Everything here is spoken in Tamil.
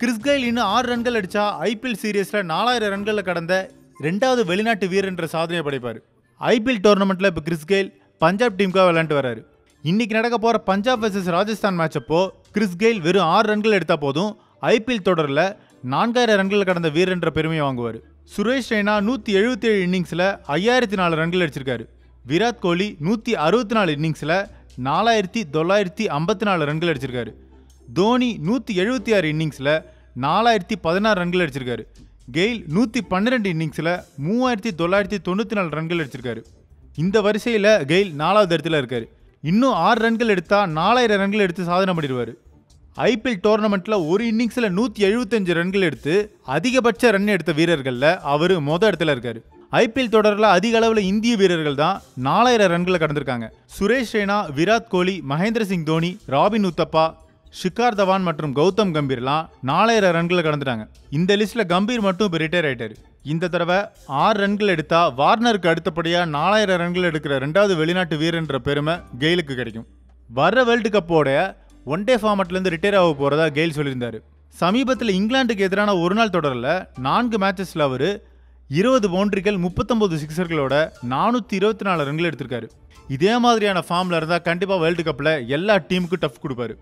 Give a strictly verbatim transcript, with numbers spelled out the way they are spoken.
கிறிஸ் கெயில் இன்னும் ஆறு ரன்கள் அடித்தா ஐபிஎல் சீரீஸில் நாலாயிரம் ரன்களில் கடந்த ரெண்டாவது வெளிநாட்டு வீரர் என்ற சாதனையை படைப்பார். ஐபிஎல் டோர்னமெண்ட்டில் இப்போ கிறிஸ் கெயில் பஞ்சாப் டீமுக்காக விளையாண்டு வராரு. இன்றைக்கி நடக்க போகிற பஞ்சாப் வர்சஸ் ராஜஸ்தான் மேட்சப்போ கிறிஸ் கெயில் வெறும் ஆறு ரன்கள் எடுத்தால் போதும் ஐபிஎல் தொடரில் நான்காயிரம் ரன்கள் கடந்த வீரர் என்ற பெருமையை வாங்குவார். சுரேஷ் ரெய்னா நூற்றி எழுபத்தி ஏழு இன்னிங்ஸில் ஐயாயிரத்தி நாலு ரன்கள் அடிச்சிருக்காரு. விராட் கோலி நூற்றி அறுபத்தி நாலு இன்னிங்ஸில் நாலாயிரத்தி தொள்ளாயிரத்தி ஐம்பத்தி நாலு ரன்கள் அடிச்சிருக்காரு. தோனி நூற்றி எழுபத்தி ஆறு இன்னிங்ஸில் நாலாயிரத்தி பதினாறு ரன்கள் அடிச்சிருக்காரு. கெயில் நூற்றி பன்னிரெண்டு இன்னிங்ஸில் மூவாயிரத்தி தொள்ளாயிரத்தி தொண்ணூற்றி நாலு ரன்கள் அடிச்சிருக்காரு. இந்த வரிசையில் கெயில் நாலாவது இடத்துல இருக்கார். இன்னும் ஆறு ரன்கள் எடுத்தால் நாலாயிரம் ரன்கள் எடுத்து சாதனை பண்ணிடுவார். ஐபிஎல் டோர்னமெண்ட்டில் ஒரு இன்னிங்ஸில் நூற்றி எழுபத்தஞ்சு ரன்கள் எடுத்து அதிகபட்ச ரன் எடுத்த வீரர்களில் அவர் மொதல் இடத்துல இருக்கார். ஐபிஎல் தொடரில் அதிக அளவில் இந்திய வீரர்கள் தான் நாலாயிரம் ரன்களை கடந்திருக்காங்க. சுரேஷ் ரெய்னா, விராட் கோலி, மகேந்திர சிங் தோனி, ராபின் உத்தப்பா, ஷிகார் தவான் மற்றும் கௌதம் கம்பீர்லாம் நாலாயிரம் ரன்களை கடந்துட்டாங்க. இந்த லிஸ்ட்டில் கம்பீர் மட்டும் இப்போ ரிட்டையர் ஆகிட்டார். இந்த தடவை ஆறு ரன்கள் எடுத்தால் வார்னருக்கு அடுத்தபடியாக நாலாயிரம் ரன்கள் எடுக்கிற ரெண்டாவது வெளிநாட்டு வீரன்ற பெருமை கெயிலுக்கு கிடைக்கும். வர வேர்ல்டு கப்போட ஒன் டே ஃபார்மட்லேருந்து ரிட்டையர் ஆக போகிறதா கெயில் சொல்லியிருந்தார். சமீபத்தில் இங்கிலாந்துக்கு எதிரான ஒரு நாள் தொடரில் நான்கு மேட்சஸில் அவர் இருபது பவுண்டரிகள் முப்பத்தொம்போது சிக்ஸர்களோட நானூற்றி இருபத்தி நாலு ரன்கள் எடுத்திருக்காரு. இதே மாதிரியான ஃபார்மில் இருந்தால் கண்டிப்பாக வேர்ல்டு கப்பில் எல்லா டீமுக்கும் டஃப் கொடுப்பாரு.